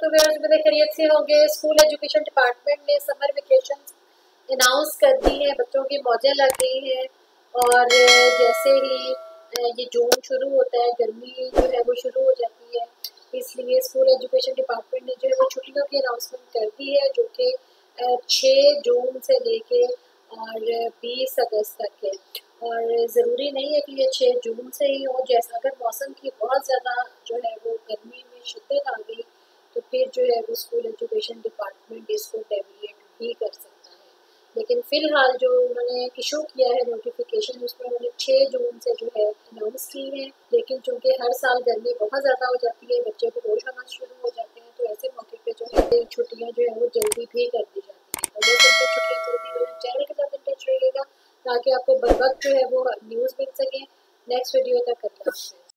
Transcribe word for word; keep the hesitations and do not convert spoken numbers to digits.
तो व्यूअर्स बड़े खैरियत से होंगे। स्कूल एजुकेशन डिपार्टमेंट ने समर वेकेशन अनाउंस कर दी है, बच्चों की मौजें लग गई हैं और जैसे ही ये जून शुरू होता है गर्मी जो है वो शुरू हो जाती है, इसलिए स्कूल एजुकेशन डिपार्टमेंट ने जो है वो छुट्टियों की अनाउंसमेंट कर दी है जो कि छः जून से लेके और बीस अगस्त तक है। और ज़रूरी नहीं है कि ये छः जून से ही हो, जैसा अगर मौसम की बहुत ज़्यादा जो है वो गर्मी में शिद्दत आ गई तो फिर जो है वो स्कूल एजुकेशन डिपार्टमेंट इसको डेविएट भी कर सकता है। लेकिन फ़िलहाल जो उन्होंने इशू किया है नोटिफिकेशन, उसमें उन्होंने छः जून से जो है अनाउंस की है। लेकिन चूँकि हर साल गर्मी बहुत ज़्यादा हो जाती है, बच्चे बेहोश होना शुरू हो जाते हैं, तो ऐसे मौके पे जो है छुट्टियाँ जो है वो जल्दी भी कर दी जाती है। अगर तो छुट्टियाँ जल्दी हो जाए चैनल के साथ इन टच रहिएगा ताकि आपको बर वक्त जो है वो न्यूज़ मिल सके। नेक्स्ट वीडियो तक करना।